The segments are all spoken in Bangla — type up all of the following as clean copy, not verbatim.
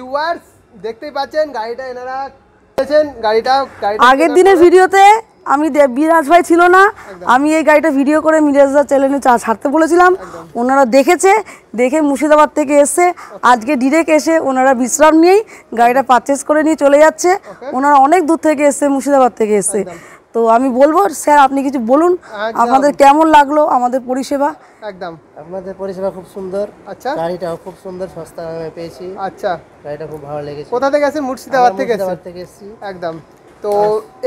ভিউয়ার্স দেখতেই পাচ্ছেন গাড়িটা এনারা দেখেন গাড়িটা আগের দিনের ভিডিওতে আমি বিরাজ ভাই ছিল না, আমি এই গাড়িটা ভিডিও করে মিরাজদার চ্যানেলে ছাড়তে বলেছিলাম। ওনারা দেখেছে, দেখে মুর্শিদাবাদ থেকে এসে আজকে ডিরেক্ট এসে ওনারা বিশ্রাম নিয়েই গাড়িটা পারচেস করে নিয়ে চলে যাচ্ছে। ওনারা অনেক দূর থেকে এসে, মুর্শিদাবাদ থেকে এসে। তো আমি বলবো স্যার আপনি কিছু বলুন, আপনাদের কেমন লাগলো আমাদের পরিষেবা? একদম আমাদের পরিষেবা খুব সুন্দর। আচ্ছা, গাড়িটাও খুব সুন্দর, সস্তা দামে পেয়েছি। আচ্ছা, গাড়িটা খুব ভালো লেগেছে। কোথা থেকে এসেছেন? মুর্শিদাবাদ থেকে এসেছি। একদম। তো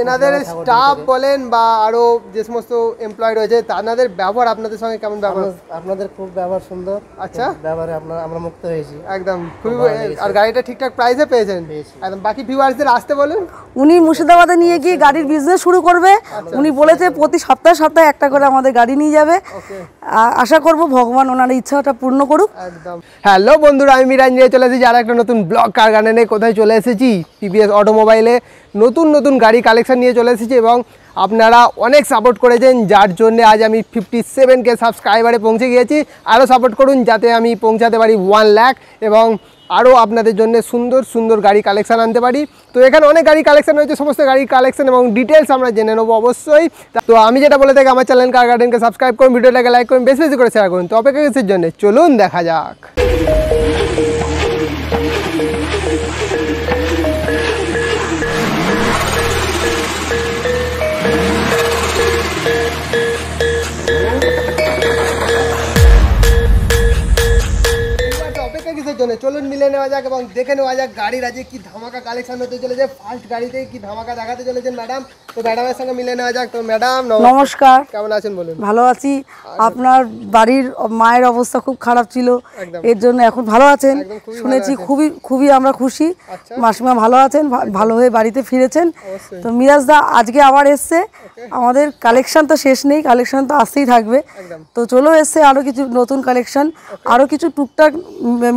এনাদের স্টাফ বলেন বা আরো যে সমস্ত এমপ্লয় রয়েছে তাদের ব্যবহার আপনাদের সঙ্গে কেমন ব্যবহার? আপনাদের খুব ব্যবহার সুন্দর। আচ্ছা, ব্যবহারে আমরা মুক্ত হয়েছি। একদম। আর গাড়িটা ঠিকঠাক প্রাইসে পেয়েছেন। একদম। বাকি ভিউয়ার্সদের আসতে বলুন। উনি মুর্শিদাবাদে নিয়ে গিয়ে গাড়ির বিজনেস শুরু করবে। উনি বলেছে প্রতি সপ্তাহে সপ্তাহে একটা করে আমাদের গাড়ি নিয়ে যাবে। আশা করব ভগবান ওনার ইচ্ছাটা পূর্ণ করুক। একদম। হ্যালো বন্ধুরা, আমি মিরাজ নিয়ে চলে এসেছি যারা একটা নতুন ব্লগ কার গার্ডেনে। কোথায় চলে এসেছি? পিবিএস অটোমোবাইলে নতুন গাড়ি কালেকশন নিয়ে চলে এসেছি এবং আপনারা অনেক সাপোর্ট করেছেন, যার জন্য আজ আমি 57K সাবস্ক্রাইবারে পৌঁছে গিয়েছি। আরও সাপোর্ট করুন যাতে আমি পৌঁছাতে পারি 1 লাখ এবং আরও আপনাদের জন্য সুন্দর গাড়ি কালেকশন আনতে পারি। তো এখানে অনেক গাড়ি কালেকশন রয়েছে, সমস্ত গাড়ি কালেকশন এবং ডিটেলস আমরা জেনে নেবো অবশ্যই। তো আমি যেটা বলে থাকি, আমার চ্যানেল কার গার্ডেনকে সাবস্ক্রাইব করুন, ভিডিওটাকে লাইক করুন, বেশি করে শেয়ার করুন। তো অপেক্ষা কিসের জন্য, চলুন দেখা যাক। চলুন মিলে নেওয়া যাক এবং দেখে নেওয়া যাক গাড়ির আজকে কি ধামাকা কালেকশন হতে চলেছে। ফার্স্ট গাড়িতে কি ধামাকা দেখাতে চলেছেন ম্যাডাম, তো ম্যাডামের সঙ্গে মিলে নেওয়া যাক। তো ম্যাডাম নমস্কার, কেমন আছেন বলুন? ভালো আছি। আপনার বাড়ির মায়ের অবস্থা খুব খারাপ ছিল, এর জন্য এখন ভালো আছেন শুনেছি, খুবই আমরা খুশি। মাসিমা ভালো আছেন, ভালো হয়ে বাড়িতে ফিরেছেন। তো মিরাজদা আজকে আবার এসছে, আমাদের কালেকশন তো শেষ নেই, কালেকশন তো আসতেই থাকবে। তো চলো এসছে আরও কিছু নতুন কালেকশন, আরও কিছু টুকটাক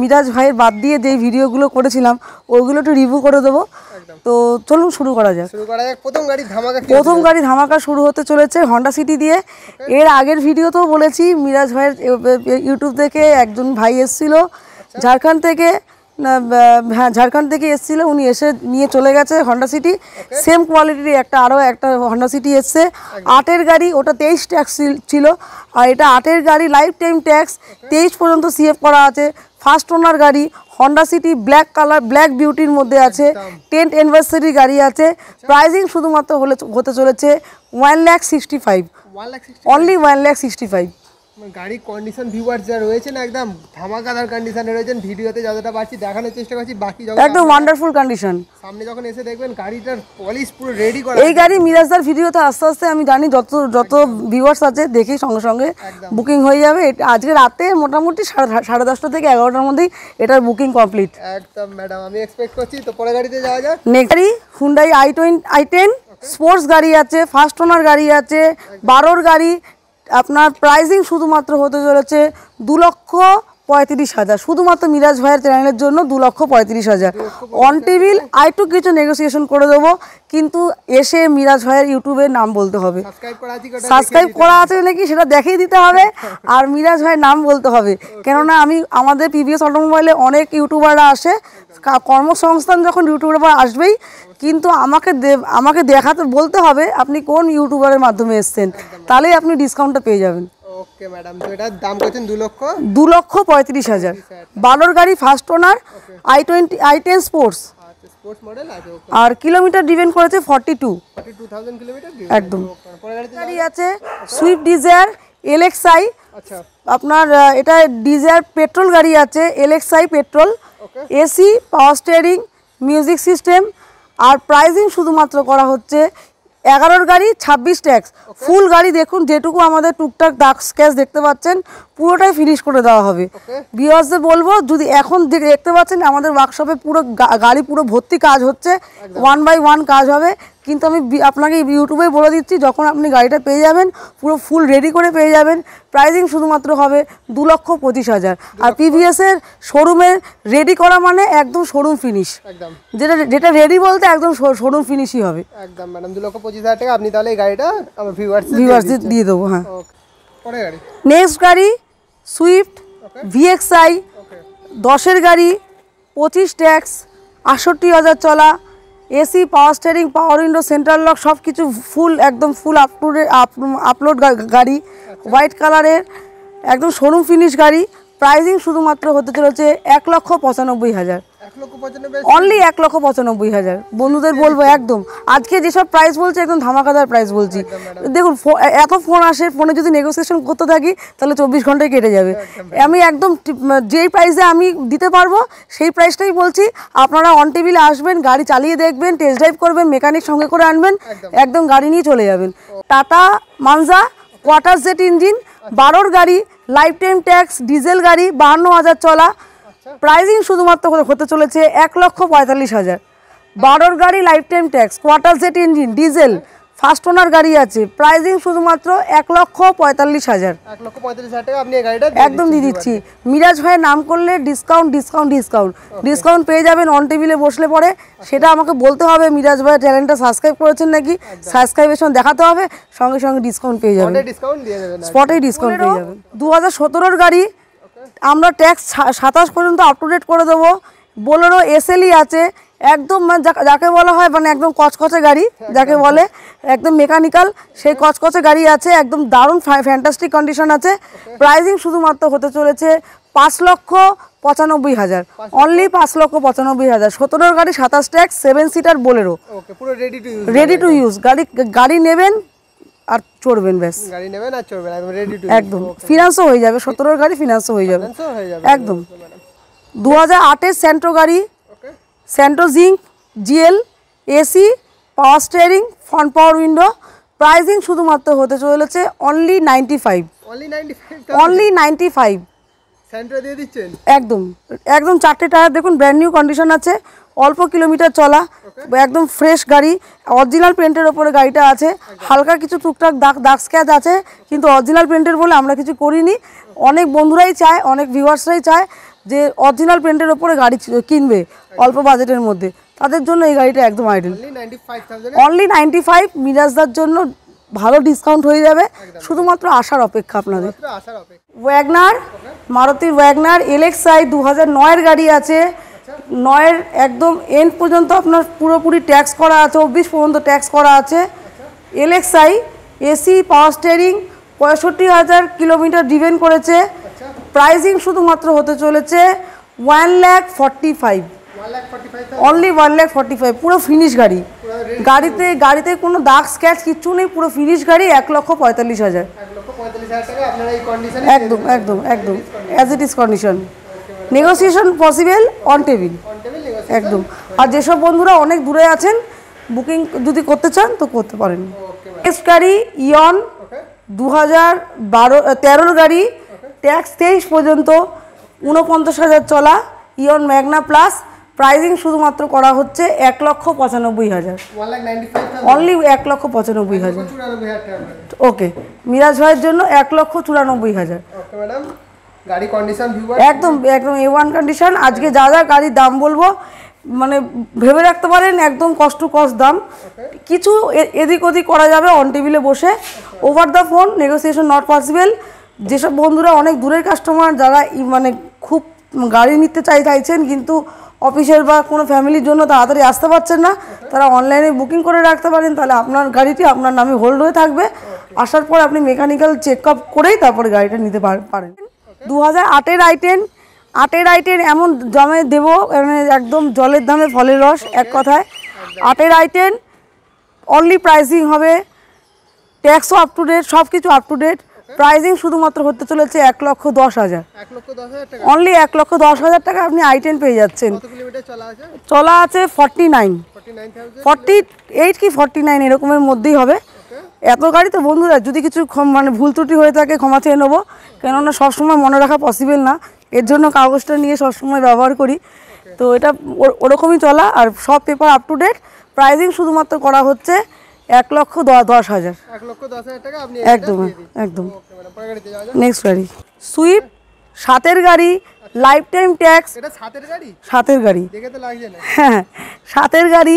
মিরাজ ভাইয়ের বাদ দিয়ে যে ভিডিওগুলো করেছিলাম ওইগুলো একটু রিভিউ করে দেবো। তো চলুন শুরু করা যাক। প্রথম গাড়ি ধামাকা শুরু হতে চলেছে হন্ডা সিটি দিয়ে। এর আগের ভিডিওতেও বলেছি, মিরাজ ভাইয়ের ইউটিউব থেকে একজন ভাই এসেছিল ঝাড়খণ্ড থেকে, এসেছিল। উনি এসে নিয়ে চলে গেছে হন্ডা সিটি, সেম কোয়ালিটির আরও একটা হন্ডা সিটি এসছে। 8-এর গাড়ি, ওটা 23 ট্যাক্স ছিল, আর এটা 8-এর গাড়ি, লাইফ টাইম ট্যাক্স 23 পর্যন্ত সিএফ করা আছে। ফার্স্ট ওনার গাড়ি Honda City, black colour, black বিউটির মধ্যে আছে, 10th অ্যানিভার্সারি গাড়ি আছে। প্রাইজিং শুধুমাত্র হতে চলেছে 1,65,000, অনলি 1,65,000। গাড়ির কন্ডিশন ভিউয়ার্স যারা রয়েছেন একদম ধামাকাদার কন্ডিশনে রয়েছেন, ভিডিওতে যতটা পারছি দেখানোর চেষ্টা করছি। বাকি একদম ওয়ান্ডারফুল কন্ডিশন, সামনে যখন এসে দেখবেন গাড়িটার পলিশ পুরো রেডি করা। এই গাড়ি মিরাজদার ভিডিওতে আস্তে আমি জানি যত ভিউয়ার্স আছে দেখি সঙ্গে সঙ্গে বুকিং হয়ে যাবে। আজকে রাতে মোটামুটি 10:30 থেকে 11টার মধ্যেই এটার বুকিং কমপ্লিট। একদম ম্যাডাম আমি এক্সপেক্ট করছি। তো পরের গাড়িতে যাওয়া যাক। নেক্সট গাড়ি হুন্ডাই i10 স্পোর্টস গাড়ি আছে, ফার্স্ট ওনার গাড়ি আছে, 12-র গাড়ি। আপনার প্রাইজিং শুধুমাত্র হতে চলেছে 2,35,000, শুধুমাত্র মিরাজ ভাইয়ের চ্যানেলের জন্য 2,35,000। অন টেবিল আরেকটু কিছু নেগোসিয়েশন করে দেবো, কিন্তু এসে মিরাজ ভাইয়ের ইউটিউবের নাম বলতে হবে। সাবস্ক্রাইব করা আছে নাকি সেটা দেখিয়ে দিতে হবে, আর মিরাজ ভাইয়ের নাম বলতে হবে। কেননা আমাদের পিবিএস অটোমোবাইলে অনেক ইউটিউবাররা আসে, কর্মসংস্থান যখন ইউটিউবার আসবেই, কিন্তু আমাকে দেখাতে বলতে হবে আপনি কোন ইউটিউবারের মাধ্যমে এসেছেন, তাহলেই আপনি ডিসকাউন্টটা পেয়ে যাবেন। ওকে ম্যাডাম, তো এটার দাম কতছেন? 2,35,000। 12-র গাড়ি, first owner, i10 sports, sports model আছে। আর কিলোমিটার ডিভেন করেছে 42,000 কিলোমিটার একদম। গাড়ি আছে সুইফট ডিজায়ার LXi, আচ্ছা আপনার এটা ডিজায়ার পেট্রোল গাড়ি আছে, LXi petrol, AC, power steering, music system. আর প্রাইজিং শুধুমাত্র করা হচ্ছে 11-র গাড়ি, 26 ট্যাক্স ফুল গাড়ি। দেখুন যেটুকু আমাদের টুকটাক দাগ স্ক্যাচ দেখতে পাচ্ছেন পুরোটাই ফিনিশ করে দেওয়া হবে। ভিউয়ার্সদের বলবো, যদি এখন দেখতে পাচ্ছেন আমাদের ওয়ার্কশপে পুরো গাড়ি পুরো ভর্তি কাজ হচ্ছে, 1/1 কাজ হবে। কিন্তু আমি আপনাকে ইউটিউবে বলে দিচ্ছি, যখন আপনি গাড়িটা পেয়ে যাবেন পুরো ফুল রেডি করে পেয়ে যাবেন। প্রাইজিং শুধুমাত্র হবে 2,25,000। আর পিভিএসের শোরুমের রেডি করা মানে একদম শোরুম ফিনিশ, একদম যেটা রেডি বলতে একদম শোরুম ফিনিশই হবে। একদম ম্যাডাম 2,25,000 টাকা আপনি তাহলে এই গাড়িটা আমার ভিউয়ার্সদের দিয়ে দেবো। হ্যাঁ, পরের গাড়ি। নেক্সট গাড়ি সুইফট VXi, 10-এর গাড়ি, 25 टैक्स 68,000 चला AC power steering power window central lock सब किस फुल एकदम फुल आपलोड गाड़ी व्हाइट कलर एकदम शोरूम फिनिश गाड़ी प्राइसिंग शुधुमात्र होते चले 1,95,000 অনলি 1,95,000 বন্ধুদের বলবো একদম আজকে যে সব প্রাইস বলছি একদম ধামাকাদার প্রাইস বলছি দেখুন এত ফোন আসে ফোনে যদি নেগোসিয়েশন করতে থাকি তাহলে 24 ঘন্টায় কেটে যাবে আমি একদম যেই প্রাইসে আমি দিতে পারবো সেই প্রাইসটাই বলছি আপনারা অন টেবিলে আসবেন গাড়ি চালিয়ে দেখবেন টেস্ট ড্রাইভ করবেন মেকানিক সঙ্গে করে আনবেন একদম গাড়ি নিয়ে চলে যাবেন tata Manza quarter jet engine 12 গাড়ি লাইফ টাইম ট্যাক্স ডিজেল গাড়ি 52,000 চলা प्राइसिंग शुधुमात्र होते चले 1,45,000 12 गाड़ी life time tax quarter jet engine diesel fast owner गाड़ी आछे प्राइसिंग शुधुमात्र 1,45,000 एकदम दिए दिच्छी मिराज भाई नाम करले डिसकाउंट डिसकाउंट डिसकाउंट डिसकाउंट पेये जाबेन ऑन टेबिले बसले पड़े सेटा आमाके बोलते होबे मिराज भाई चैनलटा सबस्क्राइब करेछेन नाकि सबस्क्राइबेशन देखाते होबे संगे संगे डिसकाउंट पेये जाबेन डिसकाउंट दिए देबेन स्पटे डिसकाउंट पेये जाबेन 2017 एर गाड़ी আমরা ট্যাক্স 27 পর্যন্ত আপডেট করে দেব বোলেরো এসএলই আছে একদম যাকে বলা হয় মানে একদম কচকচে গাড়ি যাকে বলে একদম মেকানিক্যাল সেই কচকচে গাড়ি আছে একদম দারুণ ফ্যান্টাস্টিক কন্ডিশন আছে প্রাইসিং শুধুমাত্র হতে চলেছে 5,95,000 অনলি 5,95,000 17 গাড়ি 27 ট্যাক্স 7 সিটার বোলেরো ওকে পুরো রেডি টু ইউজ গাড়ি নেবেন আর চড়বেন বেশ গাড়ি নেবেন আর চড়বেন একদম রেডি টু একদম ফিনান্সও হয়ে যাবে 17 এর গাড়ি ফিনান্সও হয়ে যাবে একদম 2008 এর সেন্ট্রো গাড়ি okay Santro Zing GL AC power steering front power window pricing শুধুমাত্র হতে চলেছে অনলি 95 অনলি 95 সেন্ট্রো দিয়ে দিচ্ছেন একদম একদম চারটি টায়ার দেখুন ব্র্যান্ড নিউ কন্ডিশন আছে অল্প কিলোমিটার চলা একদম ফ্রেশ গাড়ি অরিজিনাল পেইন্টের উপরে গাড়িটা আছে হালকা কিছু টুকটাক দাগ স্ক্যাচ আছে কিন্তু অরিজিনাল পেইন্টের বলে আমরা কিছু করিনি অনেক বন্ধুরাই চায় অনেক ভিউয়ার্সরাই চায় যে অরিজিনাল পেইন্টের উপরে গাড়ি কিনবে অল্প বাজেটের মধ্যে তাদের জন্য এই গাড়িটা একদম আইডিয়াল অনলি 95,000 মিরাজদার জন্য ভালো ডিসকাউন্ট হয়ে যাবে শুধুমাত্র আশার অপেক্ষা আপনাদের ওয়াগনার মারুতি ওয়াগনার এলএক্সআই 2009 এর গাড়ি আছে 9 एकदम एंड पर्यंत आपनार पुरोपुरी टैक्स करा आछे 24 पर्यंत टैक्स करा आछे LXI AC power steering 65,000 kilometre driven करेछे प्राइसिंग शुधुमात्र होते चलेछे 1,45,000 ओनली 1,45,000 पुरो फिनिश गाड़ी गाड़ीते गाड़ीते कोनो दाग स्क्रैच किच्छू नेই पुरो फिनिश गाड़ी 1,45,000 টাকা আপনারা এই কন্ডিশনে एकदम एकदम एकदम as it is condition negotiation possible on table एकदम और जेसब बंधुरा अनेक दूरे आছেন बुकिंग যদি করতে চান তো করতে পারেন টেস্ট গাড়ি ইয়ন 2013 গাড়ি ট্যাক্স 23 পর্যন্ত 49,000 চলা ইয়ন ম্যাগনা প্লাস প্রাইসিং শুধুমাত্র করা হচ্ছে 1,95,000 অনলি 1,95,000 ওকে মিরাজ ভাইয়ের জন্য 1,94,000 ওকে ম্যাডাম गाड़ी कंडीशन ভিউয়ার একদম একদম A1 कंडीशन आज के ज़्यादा गाड़ी दाम बोलबो মানে ভেবে রাখতে পারেন একদম কষ্ট কষ্ট দাম কিছু এদিক ওদিক করা যাবে অন টেবিলে বসে over the phone negotiation not possible যেসব বন্ধুরা অনেক দূরের কাস্টমার যারা মানে খুব গাড়ি নিতে চাইছেন কিন্তু অফিসের বা কোনো ফ্যামিলির জন্য তাড়াতাড়ি আসতে পারছেন না তারা অনলাইনে বুকিং করে রাখতে পারেন তাহলে আপনার গাড়িটি আপনার নামে হোল্ড হয়ে থাকবে আসার পর আপনি মেকানিক্যাল চেকআপ করেই তারপরে গাড়িটা নিতে পারেন 2008 আইটেন 8 আইটেন এমন জমে দেব মানে একদম জলের দামে ফলের রস এক কথায় 8 আইটেন অনলি প্রাইসিং হবে ট্যাক্স আপ টু ডেট সবকিছু আপ টু ডেট প্রাইসিং শুধুমাত্র হতে চলেছে 1,10,000 টাকা অনলি 1,10,000 টাকা আপনি আইটেন পেয়ে যাচ্ছেন কত কিলোমিটার চলা আছে 49,000 48 কি 49 এরকমের মধ্যেই হবে এত গাড়ি তো বন্ধুরা যদি কিছু মানে ভুল ত্রুটি হয়ে থাকে ক্ষমা চেয়ে নেব কেননা সব সময় মনে রাখা পসিবল না এর জন্য কাগজটা নিয়ে সব সময় ব্যবহার করি তো এটা ওরকমই চলা আর সব paper up to date pricing শুধুমাত্র করা হচ্ছে 1,10,000 টাকা আপনি একদম একদম নেক্সট গাড়ি সুইফট 7 গাড়ি লাইফ টাইম ট্যাক্স এটা 7 গাড়ি দেখে তো লাগছে না হ্যাঁ 7 গাড়ি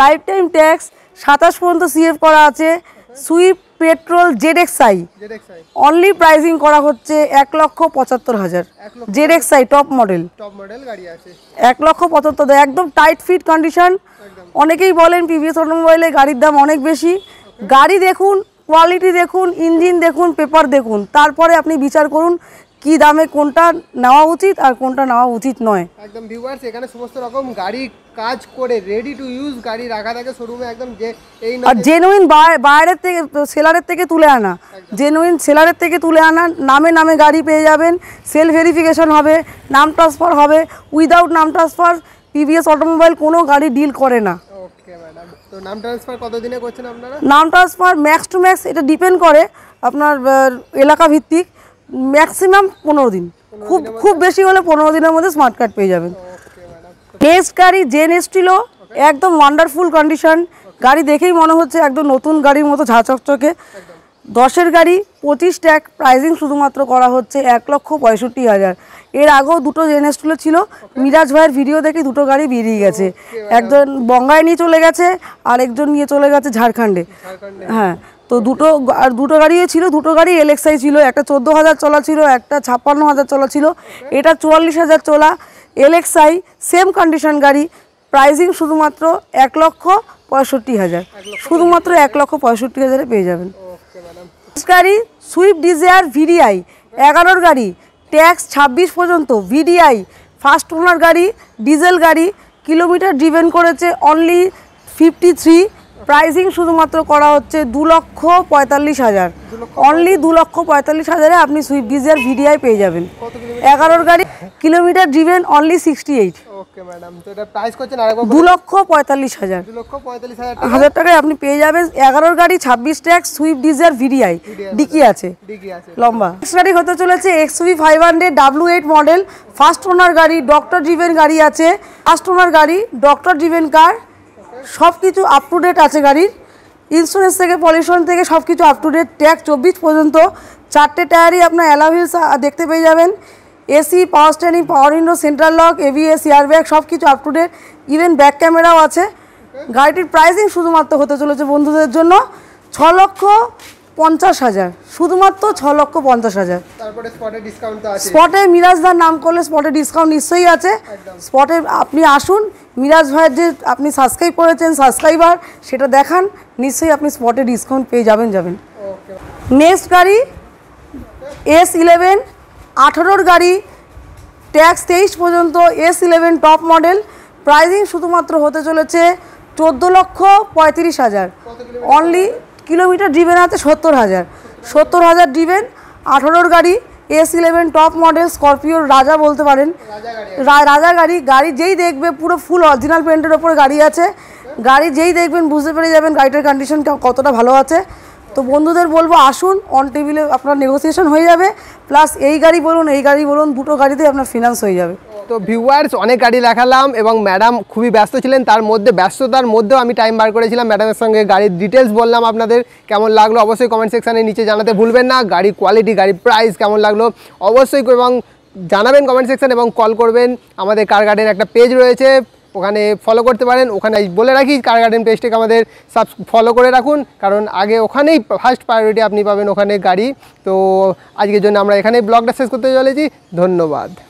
লাইফ টাইম ট্যাক্স 27 পর্যন্ত সিএফ করা আছে Swift petrol ZXI only pricing करा होच्छे 1,75,000 जेडएक्सआई टॉप मॉडल गाड़ी आछे 1,75,000 एकदम टाइट फिट कंडिशन। अनेकेई बोलेन पीबीएस ऑटोमोबाइले गाड़ीर दाम अनेक बेशी, गाड़ी देखुन, क्वालिटी देखुन, इंजिन देखुन, पेपर देखुन, तारपरे आपनि विचार करुन কি দামে কোনটা নেওয়া উচিত আর কোনটা নেওয়া উচিত নয়। একদম ভিউয়ার্স এখানে সমস্ত রকম গাড়ি কাজ করে রেডি টু ইউজ গাড়ি রাখা থাকে শোরুমে একদম যে এই না আর জেনুইন বাইরের থেকে সেলারের থেকে তুলে আনা, জেনুইন সেলারের থেকে তুলে আনা, নামে নামে গাড়ি পেয়ে যাবেন, সেল ভেরিফিকেশন হবে, নাম ট্রান্সফার হবে, উইদাউট নাম ট্রান্সফার পিবিএস অটোমোবাইল কোনো গাড়ি ডিল করে না। ওকে ম্যাডাম তো নাম ট্রান্সফার কতদিনে করছেন আপনারা? নাম ট্রান্সফার ম্যাক্স টু ম্যাক্স এটা ডিপেন্ড করে আপনার এলাকা ভিত্তিক मैक्सिमाम 15 दिन खूब खूब बेशी होले 15 दिन मध्य स्मार्ट कार्ड पे जाबेन। नेक्स्ट गाड़ी जेएनएसटीलो एकदम वांडारफुल कंडिशन, गाड़ी देखेई मन होच्छे एकदम नतून गाड़ीर मतो झाचकचके 10-er गाड़ी 25 टैग प्राइसिंग शुधुमात्र करा होच्छे 1,65,000। एर आगेओ दुटो जेएनएसटीलो छिलो, मिराज भाइयेर भिडियो देखे दुटो गाड़ी बेरिये गेछे, एकजन बंगाई निये चले गेछे आर एकजन निये चले गेछे झारखंडे। हाँ तो दुटो गाड़ी दुटो गाड़ी एलएक्सआई छिलो, एक 14,000 चला छिलो, एक 56,000 चला छिलो, एटा 44,000 चला एलएक्सआई सेम कंडिशन गाड़ी प्राइसिंग शुधुमात्र 1,65,000 शुधुमात्र 1,65,000 पेये जाबेन। गाड़ी सुइफ्ट डिजायर भिडिआई 11-র गाड़ी टैक्स 26 पर्यन्त भिडिआई फार्स्ट ओनार गाड़ी डिजेल गाड़ी किलोमीटर ड्रिवेन करेছে অনলি 53 प्राइसिंग शुधुमात्र करा होच्छे 2,45,000 ओनली 2,45,000 आपनी सुइफ्ट डिजायर भिडिआई पेये जाबेन। 11-র गाड़ी kilometre driven only 68। Okay madam तो এটা প্রাইস করছেন আরেকবার 2,45,000 2,45,000 টাকায় আপনি পেয়ে যাবেন 11-র গাড়ি 26 tax Swift Dzire VDI dickey আছে লম্বা। নেক্সট গাড়ি হতে চলেছে XUV 500 W8 model first owner গাড়ি ডক্টর ড্রিভেন গাড়ি আছে, ফার্স্ট ওনার গাড়ি ডক্টর ড্রিভেন কার সবকিছু আপ টু ডেট আছে, গাড়ির ইন্স্যুরেন্স থেকে পলিউশন থেকে সবকিছু আপ টু ডেট, ট্যাক্স 24 পর্যন্ত, 4টে টায়ারই আপনার অ্যালয় হুইলস দেখতে পেয়ে যাবেন, AC power steering power window central lock ABS air bag सबकिछु up to date, even back कैमराओ आछे। गाड़ीटिर प्राइसिंग शुधुमात्र होते चलेछे बंधुदेर जोन्नो 6,50,000 शुधुमात्र 6,50,000। तारपरे स्पटे डिसकाउंट तो आछे, स्पटे मिराजदार नाम करले स्पटे डिसकाउंट निश्चयई आछे, स्पटे आपनि आसुन मिराज भाइयेर जे आपनि सबस्क्राइब करेछेन सबस्क्राइबार सेटा देखान निश्चयई आपनि स्पटे डिसकाउंट पेये जाबेन। नेक्स्ट गाड़ी S11 18-র गाड़ी टैक्स 23 पर्यन्त S11 टॉप मॉडल प्राइसिंग शुधुमात्र होते चलेছে 14,35,000 ओनली किलोमीटर ड्रिवेन आते 70,000 ड्रिवेन 18-র गाड़ी S11 टॉप मॉडल स्कर्पियो राजा बोलते पारेन, राजा गाड़ी, गाड़ी जेई देखबे पुरो फुल ओरिजिनल पेंटेर ओपर गाड़ी आछे, गाड़ी जेई देखबेन बुझते पेरे जाबेन गाड़ीटार कंडिशन कतटा भालो आछे। तो बंधुदेर बोलबो आसुन ऑन टेबिले आपनार नेगोशिएशन हो जाबे प्लस एई गाड़ी बोलुन एई गाड़ी बोलुन दुटो गाड़ीते आपनार फिनांस हो जाबे। तो ভিউয়ার্স अनेक गाड़ी देखालाम एवं मैडम खूबी व्यस्त छिलेन, तार मध्ये व्यस्ततार मध्ये आमी टाइम बार करेछिलाम मैडमेर संगे गाड़ीर डिटेल्स बोललाम, आपनादेर केमन लागलो अवश्यई कमेंट सेक्शने नीचे जानाते भूलबेन ना, गाड़ी क्वालिटी गाड़ी प्राइस केमन लागलो अवश्यई एवं जानाबेन कमेंट सेक्शन एवं कल करबेन। आमादेर कार गार्डन एकटा पेज रयेछे ওখানে ফলো করতে পারেন, ওখানে বলে রাখি কার গার্ডেন পেজটাকে আমাদের ফলো করে রাখুন, কারণ আগে ওখানেই ফার্স্ট প্রায়োরিটি আপনি পাবেন ওখানে গাড়ি। তো আজকের জন্য আমরা এখানেই ব্লগটা শেষ করতে চলেছি, ধন্যবাদ।